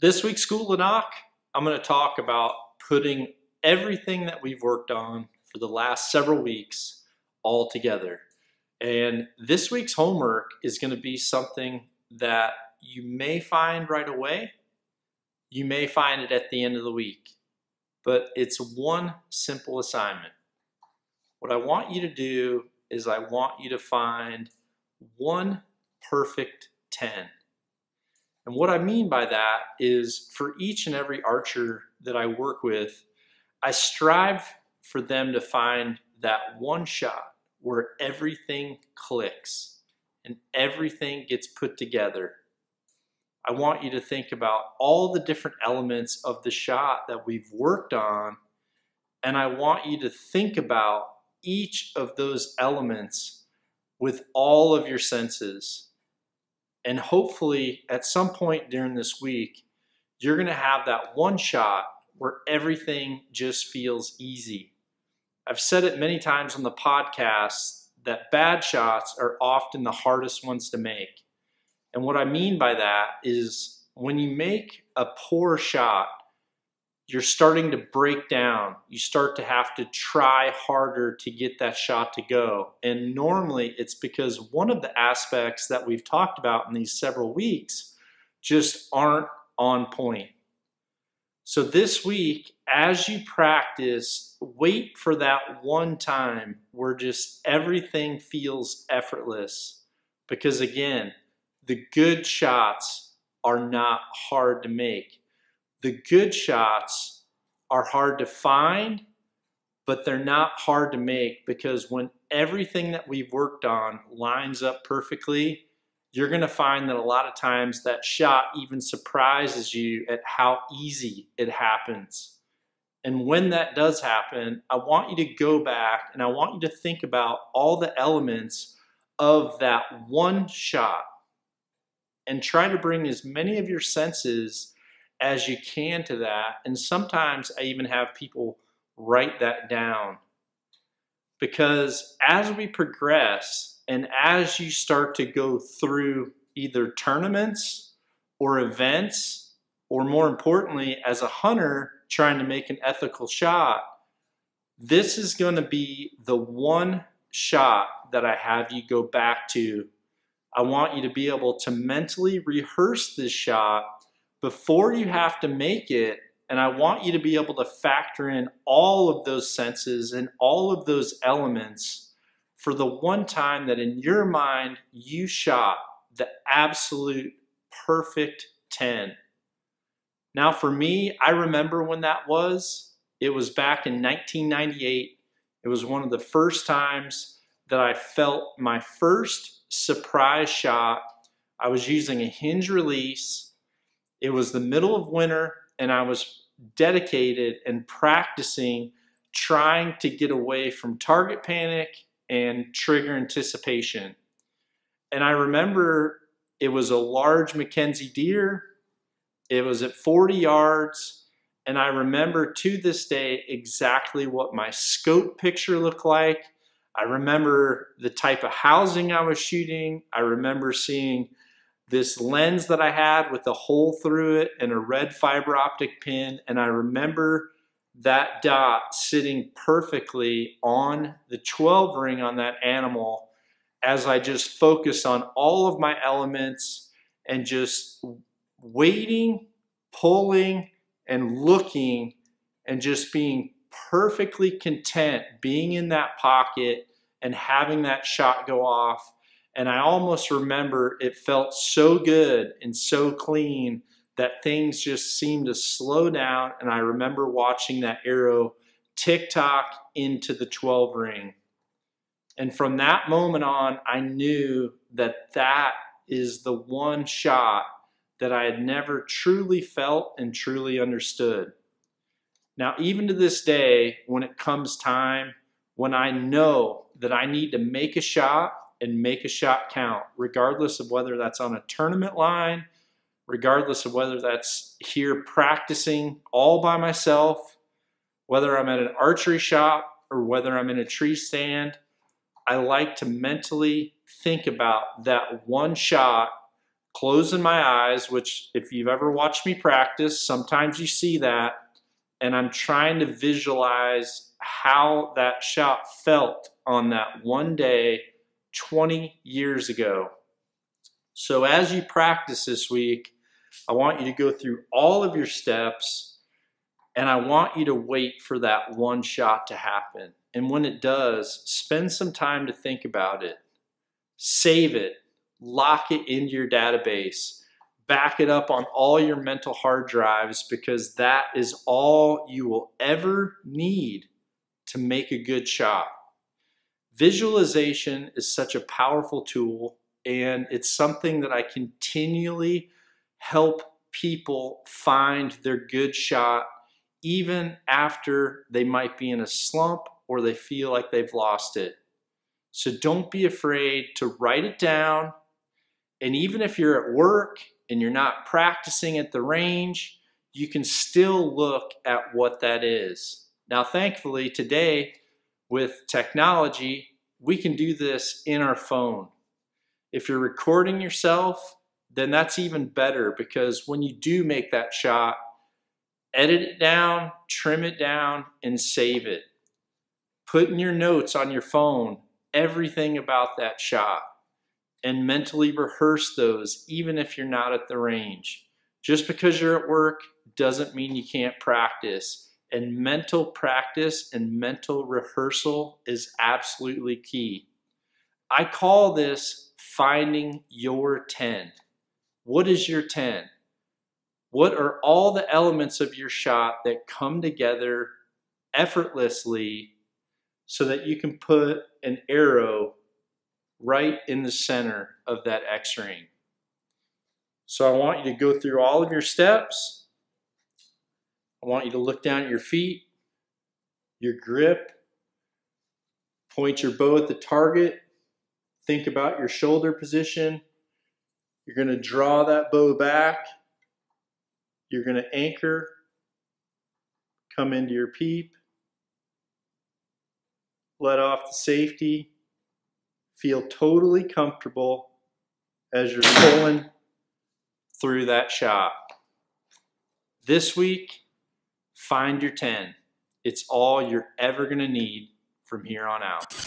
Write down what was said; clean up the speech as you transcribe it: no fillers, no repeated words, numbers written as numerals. This week's School of Nock, I'm going to talk about putting everything that we've worked on for the last several weeks all together. And this week's homework is going to be something that you may find right away. You may find it at the end of the week, but it's one simple assignment. What I want you to do is I want you to find one perfect 10. And what I mean by that is for each and every archer that I work with, I strive for them to find that one shot where everything clicks and everything gets put together. I want you to think about all the different elements of the shot that we've worked on, and I want you to think about each of those elements with all of your senses. And hopefully at some point during this week, you're going to have that one shot where everything just feels easy. I've said it many times on the podcast that bad shots are often the hardest ones to make. And what I mean by that is when you make a poor shot, you're starting to break down. You start to have to try harder to get that shot to go. And normally it's because one of the aspects that we've talked about in these several weeks just aren't on point. So this week, as you practice, wait for that one time where just everything feels effortless. Because again, the good shots are not hard to make. The good shots are hard to find, but they're not hard to make, because when everything that we've worked on lines up perfectly, you're going to find that a lot of times that shot even surprises you at how easy it happens. And when that does happen, I want you to go back and I want you to think about all the elements of that one shot and try to bring as many of your senses as you can to that. And sometimes I even have people write that down, because as we progress and as you start to go through either tournaments or events, or more importantly, as a hunter trying to make an ethical shot, this is going to be the one shot that I have you go back to. I want you to be able to mentally rehearse this shot before you have to make it, and I want you to be able to factor in all of those senses and all of those elements for the one time that in your mind you shot the absolute perfect 10. Now for me, I remember when that was. It was back in 1998. It was one of the first times that I felt my first surprise shot. I was using a hinge release. It was the middle of winter, and I was dedicated and practicing trying to get away from target panic and trigger anticipation. And I remember it was a large Mackenzie deer. It was at 40 yards. And I remember to this day exactly what my scope picture looked like. I remember the type of housing I was shooting. I remember seeing this lens that I had with a hole through it and a red fiber optic pin, and I remember that dot sitting perfectly on the 12 ring on that animal as I just focused on all of my elements and just waiting, pulling, and looking, and just being perfectly content being in that pocket and having that shot go off. And I almost remember it felt so good and so clean that things just seemed to slow down. And I remember watching that arrow tick-tock into the 12 ring. And from that moment on, I knew that that is the one shot that I had never truly felt and truly understood. Now, even to this day, when it comes time, when I know that I need to make a shot, and make a shot count, regardless of whether that's on a tournament line, regardless of whether that's here practicing all by myself, whether I'm at an archery shop or whether I'm in a tree stand, I like to mentally think about that one shot closing my eyes, which if you've ever watched me practice, sometimes you see that, and I'm trying to visualize how that shot felt on that one day 20 years ago. So as you practice this week, I want you to go through all of your steps, and I want you to wait for that one shot to happen. And when it does, spend some time to think about it. Save it, lock it into your database, back it up on all your mental hard drives, because that is all you will ever need to make a good shot. Visualization is such a powerful tool, and it's something that I continually help people find their good shot, even after they might be in a slump or they feel like they've lost it. So don't be afraid to write it down. And even if you're at work and you're not practicing at the range, you can still look at what that is. Now, thankfully, today with technology, we can do this in our phone. If you're recording yourself, then that's even better, because when you do make that shot, edit it down, trim it down, and save it. Put in your notes on your phone everything about that shot, and mentally rehearse those even if you're not at the range. Just because you're at work doesn't mean you can't practice, and mental practice and mental rehearsal is absolutely key. I call this finding your 10. What is your 10? What are all the elements of your shot that come together effortlessly so that you can put an arrow right in the center of that X-ring? So I want you to go through all of your steps. I want you to look down at your feet, your grip, point your bow at the target, think about your shoulder position. You're going to draw that bow back. You're going to anchor, come into your peep, let off the safety, feel totally comfortable as you're pulling through that shot. This week, find your 10. It's all you're ever going to need from here on out.